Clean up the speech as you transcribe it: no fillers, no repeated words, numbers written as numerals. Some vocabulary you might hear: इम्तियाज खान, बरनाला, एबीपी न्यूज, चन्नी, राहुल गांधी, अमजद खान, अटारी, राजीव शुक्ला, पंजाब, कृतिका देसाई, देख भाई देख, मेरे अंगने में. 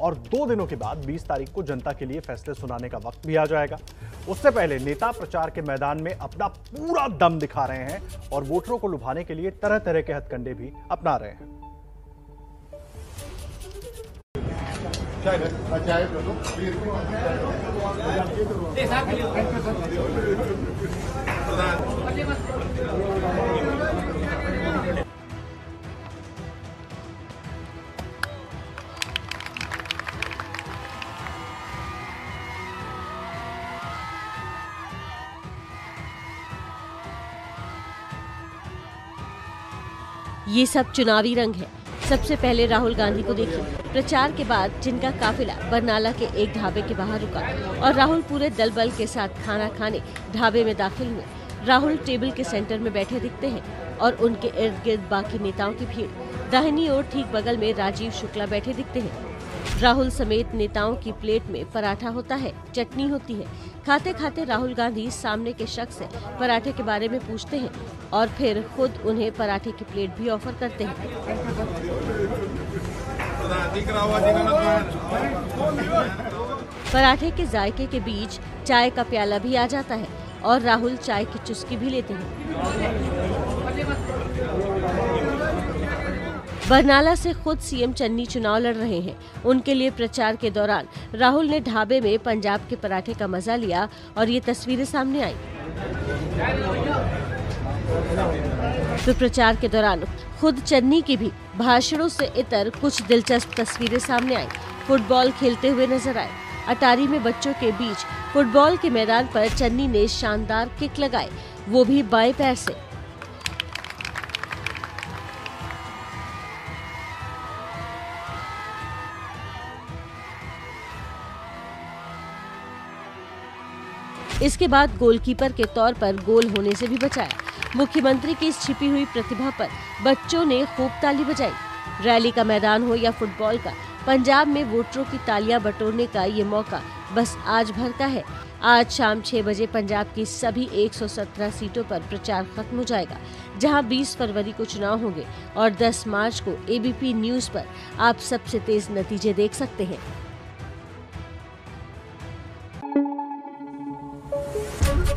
और 2 दिनों के बाद 20 तारीख को जनता के लिए फैसले सुनाने का वक्त भी आ जाएगा। उससे पहले नेता प्रचार के मैदान में अपना पूरा दम दिखा रहे हैं और वोटरों को लुभाने के लिए तरह तरह के हथकंडे भी अपना रहे हैं। ये सब चुनावी रंग है। सबसे पहले राहुल गांधी को देखिए। प्रचार के बाद जिनका काफिला बरनाला के एक ढाबे के बाहर रुका और राहुल पूरे दल बल के साथ खाना खाने ढाबे में दाखिल हुए। राहुल टेबल के सेंटर में बैठे दिखते हैं और उनके इर्द गिर्द बाकी नेताओं की भीड़। दाहिनी ओर ठीक बगल में राजीव शुक्ला बैठे दिखते हैं। राहुल समेत नेताओं की प्लेट में पराठा होता है, चटनी होती है। खाते खाते राहुल गांधी सामने के शख्स से पराठे के बारे में पूछते हैं और फिर खुद उन्हें पराठे की प्लेट भी ऑफर करते हैं। पराठे के जायके के बीच चाय का प्याला भी आ जाता है और राहुल चाय की चुस्की भी लेते हैं। बरनाला से खुद सीएम चन्नी चुनाव लड़ रहे हैं। उनके लिए प्रचार के दौरान राहुल ने ढाबे में पंजाब के पराठे का मजा लिया और ये तस्वीरें सामने आई। तो प्रचार के दौरान खुद चन्नी की भी भाषणों से इतर कुछ दिलचस्प तस्वीरें सामने आई। फुटबॉल खेलते हुए नजर आए। अटारी में बच्चों के बीच फुटबॉल के मैदान पर चन्नी ने शानदार किक लगाए, वो भी बाएं पैर से। इसके बाद गोलकीपर के तौर पर गोल होने से भी बचाया। मुख्यमंत्री की इस छिपी हुई प्रतिभा पर बच्चों ने खूब ताली बजाई। रैली का मैदान हो या फुटबॉल का, पंजाब में वोटरों की तालियां बटोरने का ये मौका बस आज भर का है। आज शाम 6 बजे पंजाब की सभी 117 सीटों पर प्रचार खत्म हो जाएगा, जहां 20 फरवरी को चुनाव होंगे और 10 मार्च को एबीपी न्यूज पर आप सबसे तेज नतीजे देख सकते हैं।